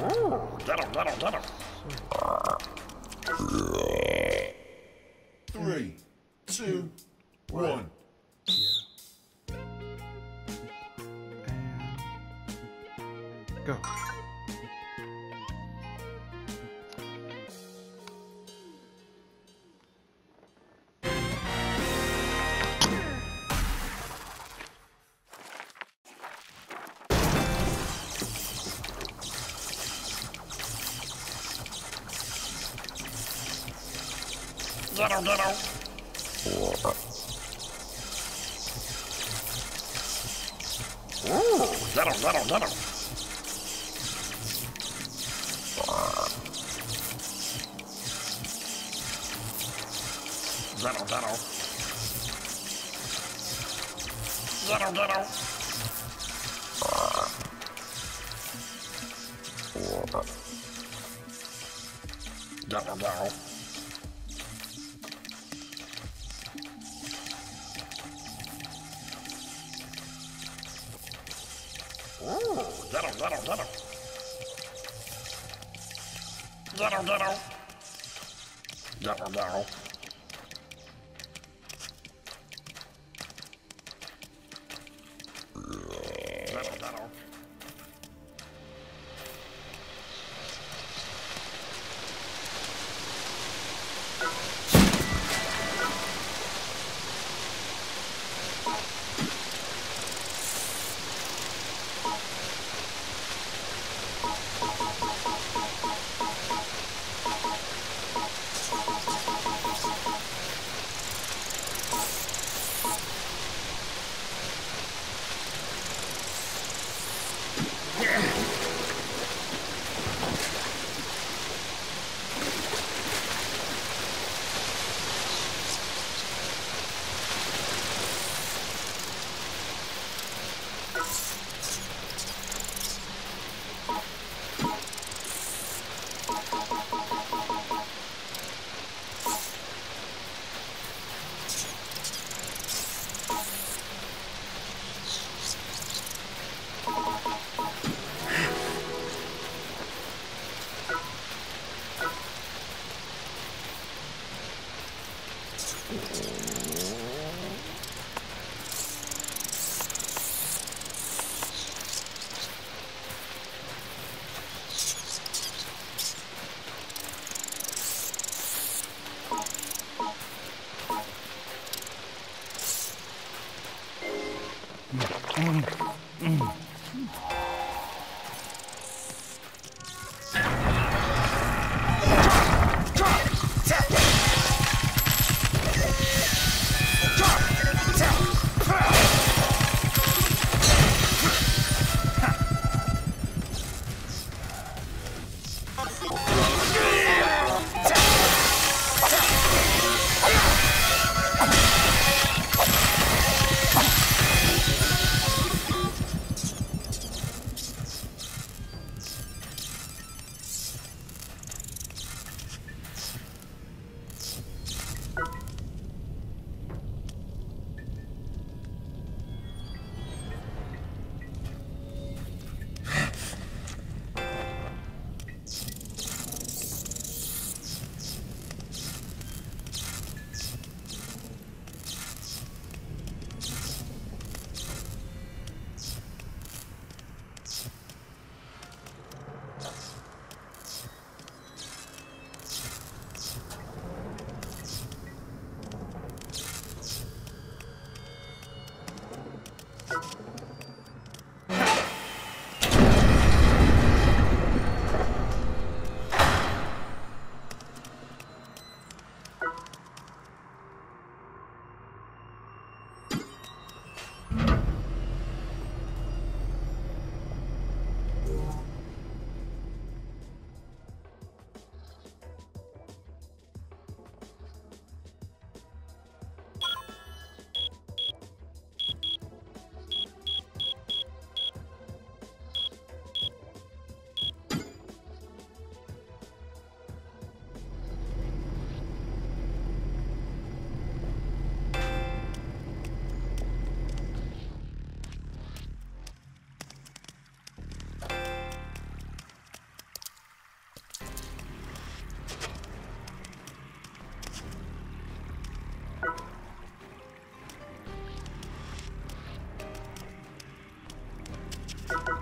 Oh, get him. 3, 2, 1. Yeah. And go. Dive,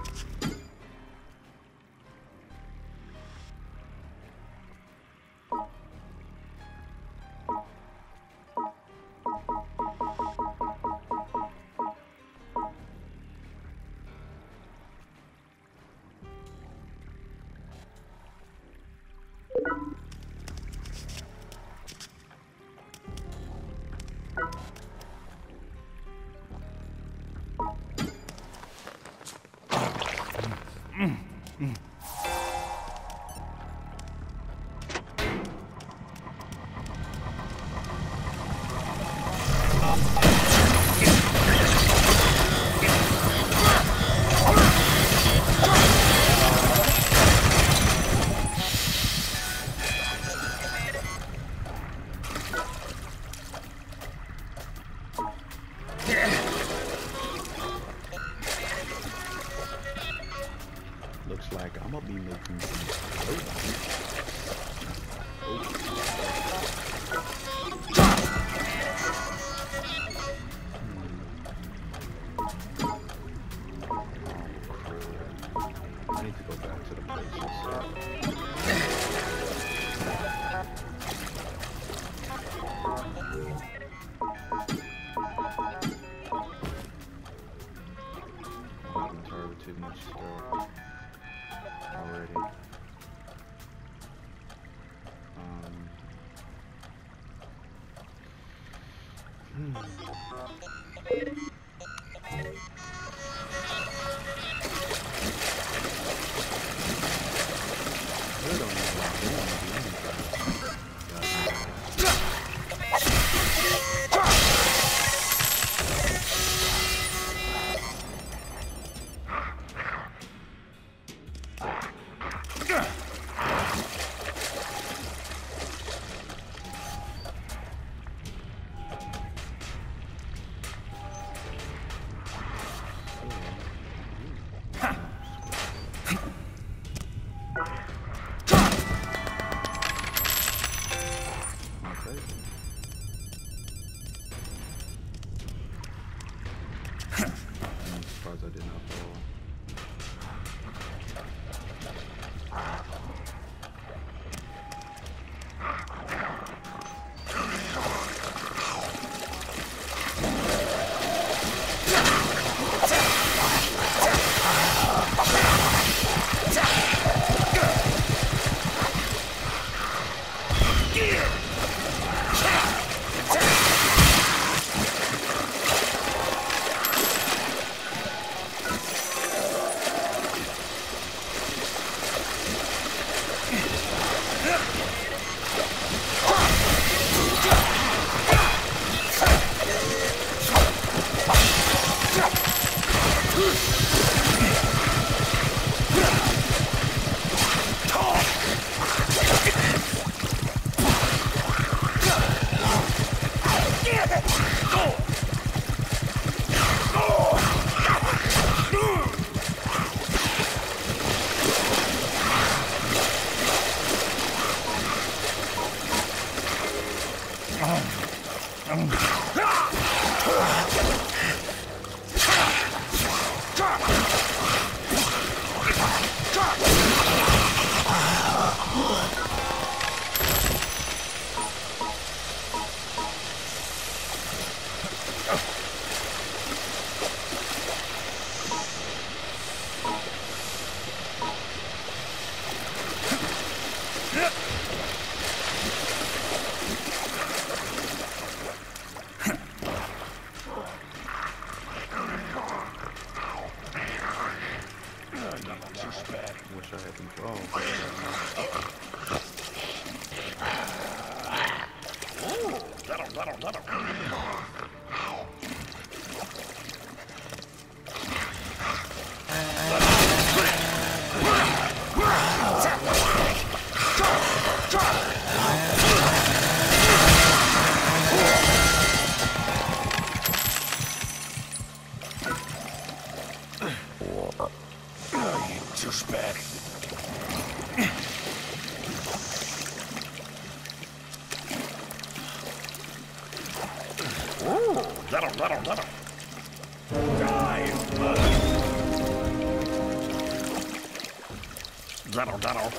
Dreddle.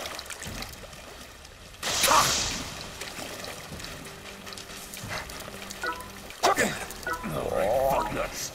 Fuck nuts.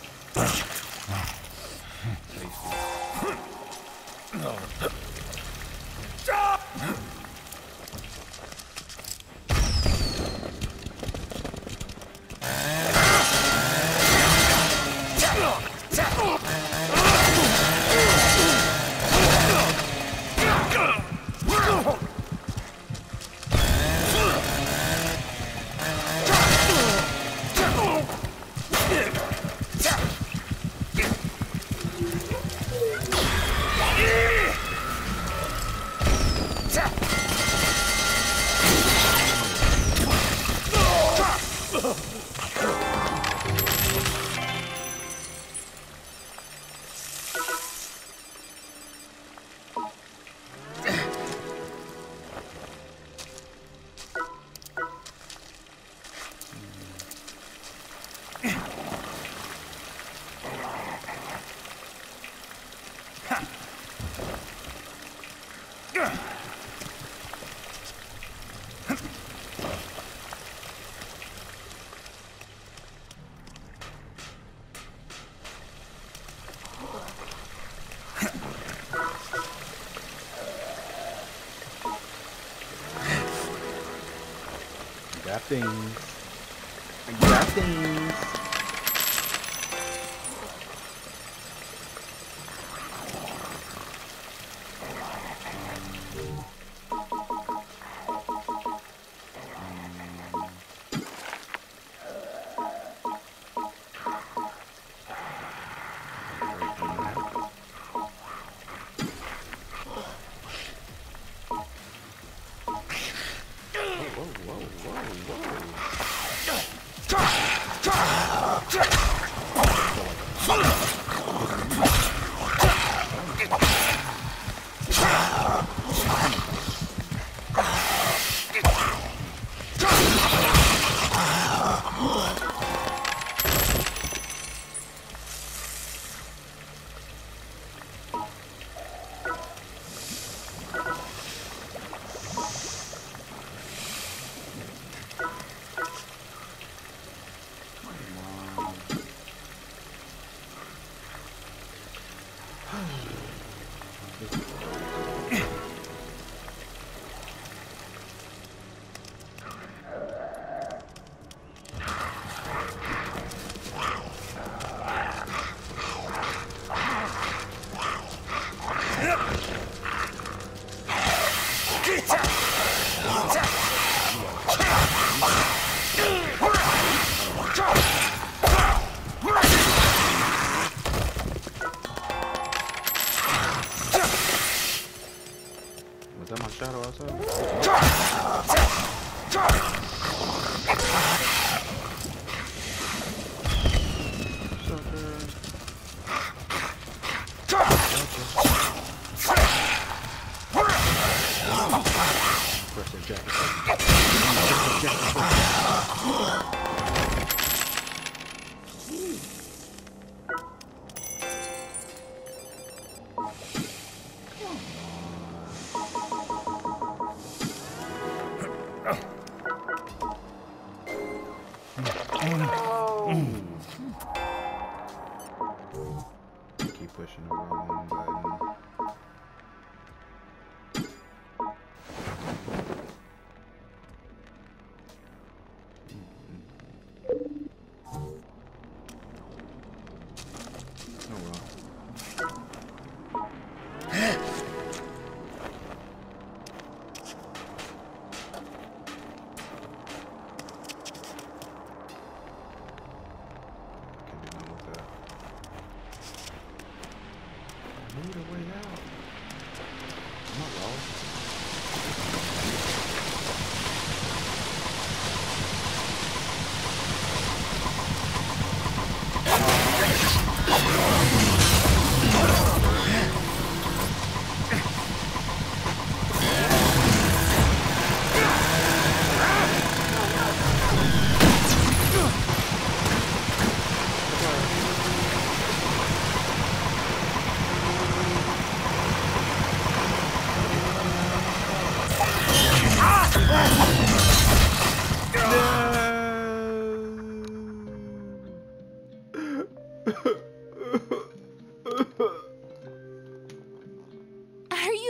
I got things.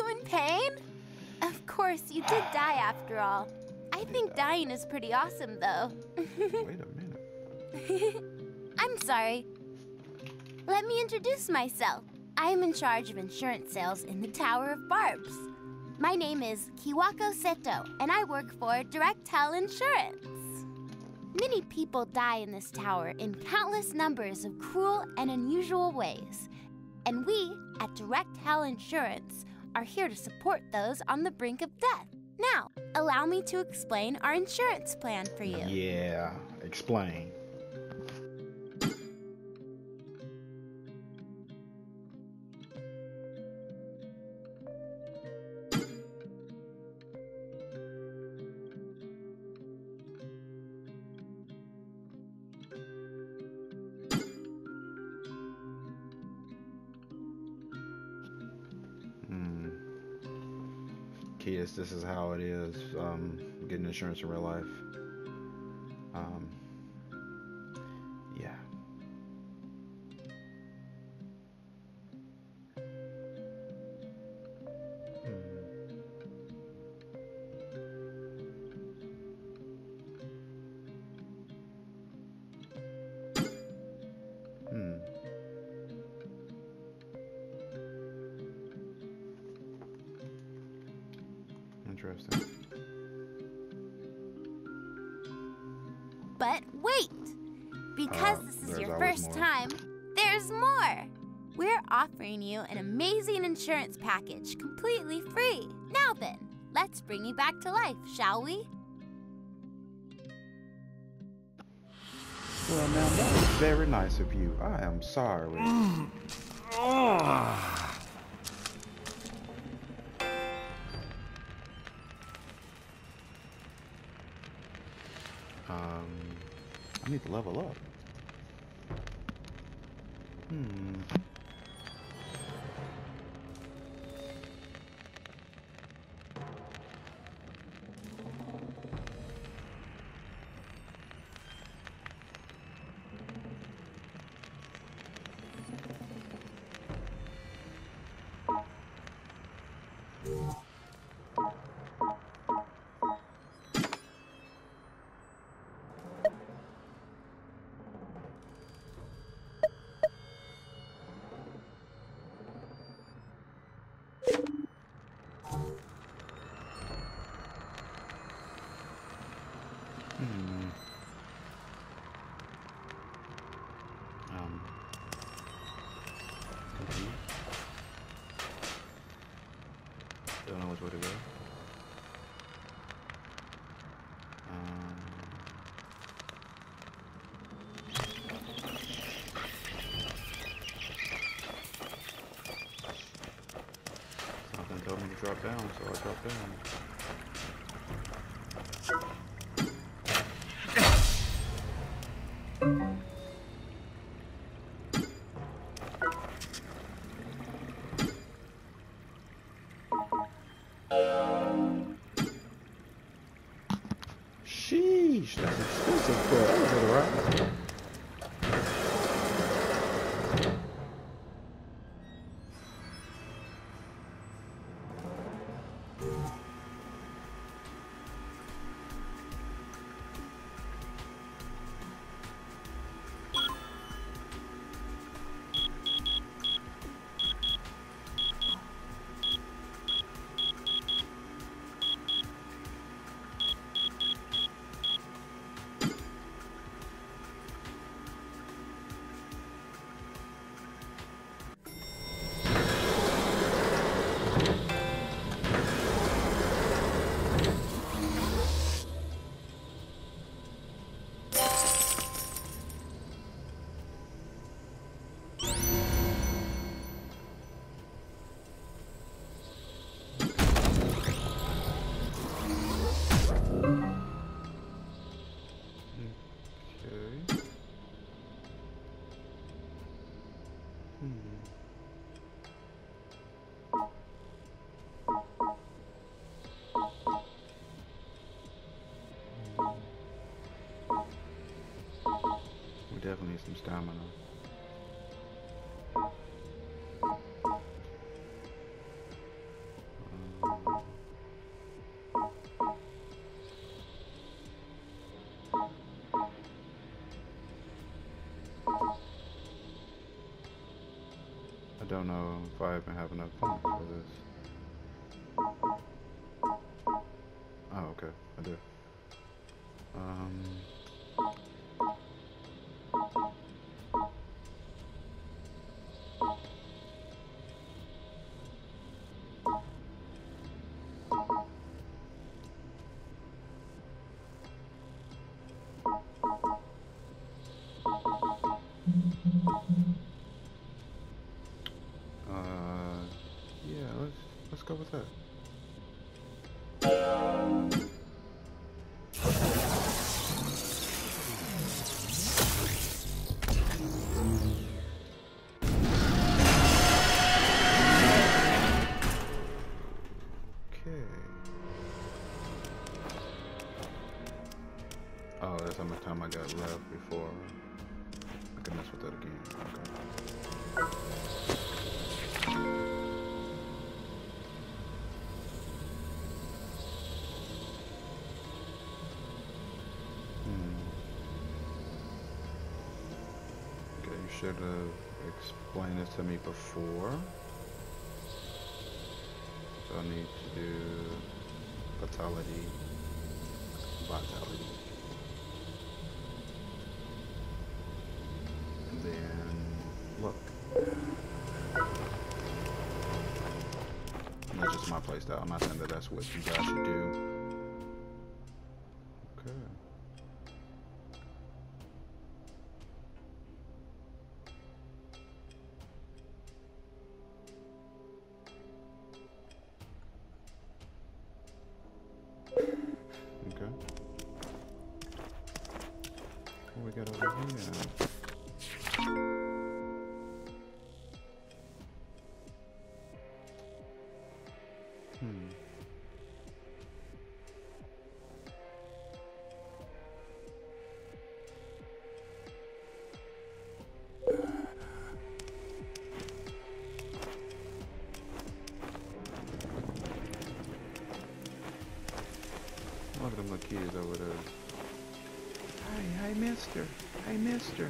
you in pain? Of course, you did die after all. I think dying is pretty awesome, though. Wait a minute. I'm sorry. Let me introduce myself. I'm in charge of insurance sales in the Tower of Barbs. My name is Kiwako Seto, and I work for Direct Hell Insurance. Many people die in this tower in countless numbers of cruel and unusual ways. And we, at Direct Hell Insurance, are here to support those on the brink of death. Now, allow me to explain our insurance plan for you. Yeah, explain. Kids, this is how it is getting insurance in real life. Yeah. But wait! Because this is your first time, there's more! We're offering you an amazing insurance package, completely free. Now then, let's bring you back to life, shall we? Well, now that was very nice of you. I am sorry. I need to level up. Don't know which way to go. Something told me to drop down, so I dropped down. Sheesh, that's expensive for a little ride. Definitely some stamina. don't know if I even have enough time for this. Oh, okay, I do. Let's go with that. Okay. Oh, that's how much time I got left before I can mess with that again. Okay. Should have explained this to me before. So I need to do vitality. And then look. And that's just my playstyle. I'm not saying that that's what you guys should do. Look at them little kids over there. Hi, mister. Hi, mister.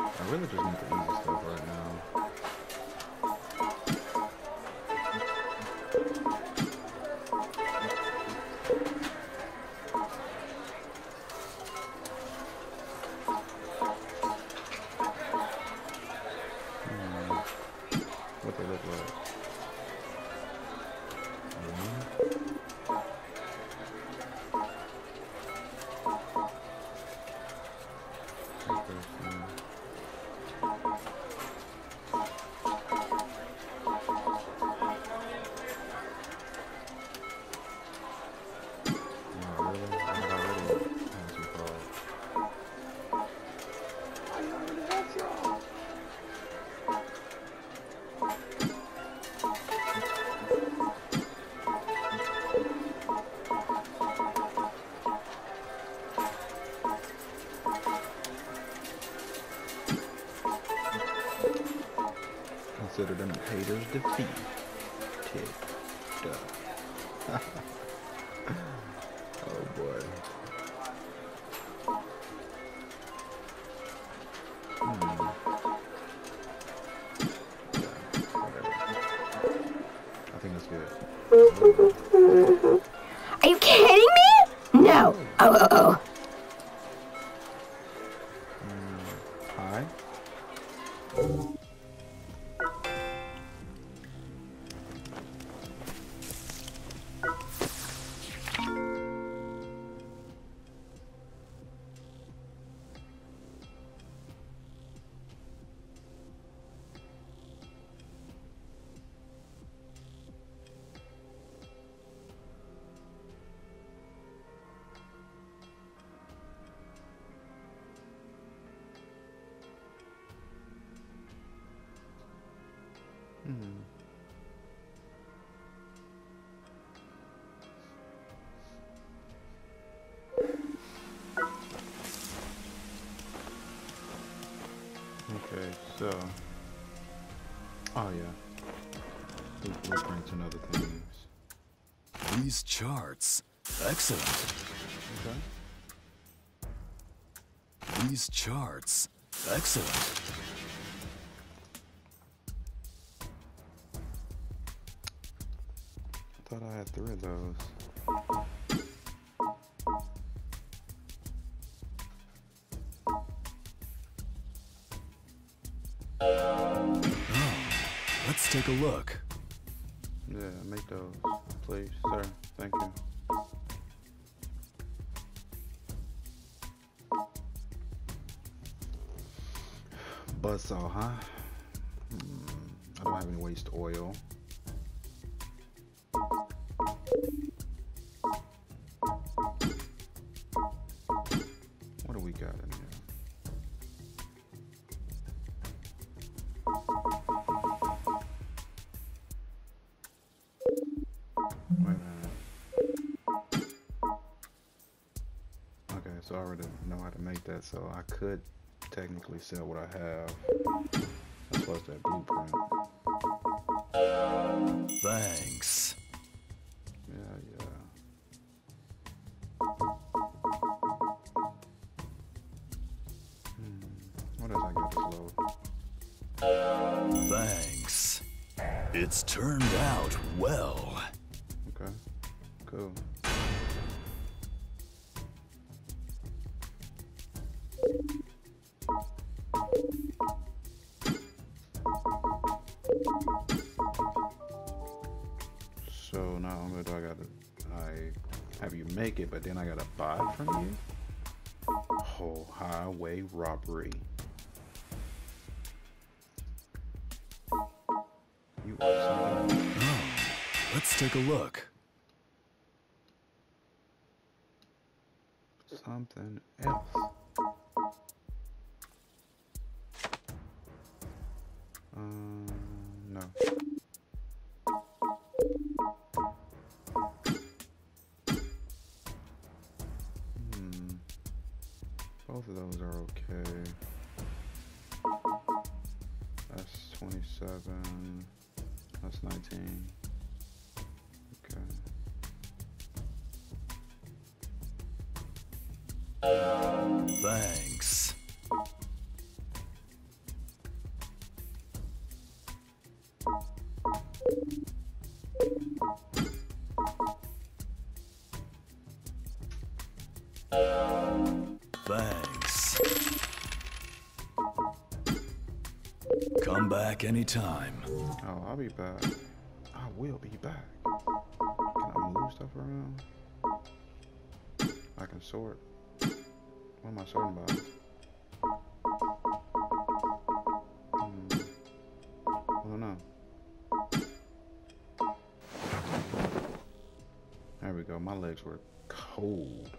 I really just need the easy stuff right now. Consider them haters defeated. Oh boy. Yeah, I think that's good. Are you kidding me? No. Oh. Okay, so... Oh yeah. Those blueprints and other things. These charts. Excellent. Okay. These charts. Excellent. I thought I had 3 of those. Let's take a look. Yeah, make those, please, sir. Thank you. Buzzsaw, huh? I don't have any waste oil. What do we got in here? That, so I could technically sell what I have as far as that blueprint. Thanks. Yeah, yeah. What else I got to load? Thanks. It's turned out well. Okay, cool. Make it, but then I gotta buy from you. Oh, highway robbery. You are something. Let's take a look. Something else. No. Both of those are okay. That's 27. That's 19. Okay. Thanks. Anytime. Oh, I'll be back. I will be back. Can I move stuff around? I can sort. What am I sorting about? I don't know. There we go. My legs were cold.